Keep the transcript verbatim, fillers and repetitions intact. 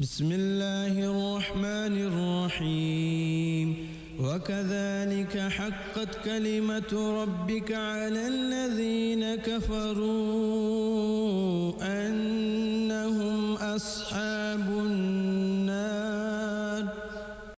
بسم الله الرحمن الرحيم. وكذلك حقت كلمة ربك على الذين كفروا أنهم أصحاب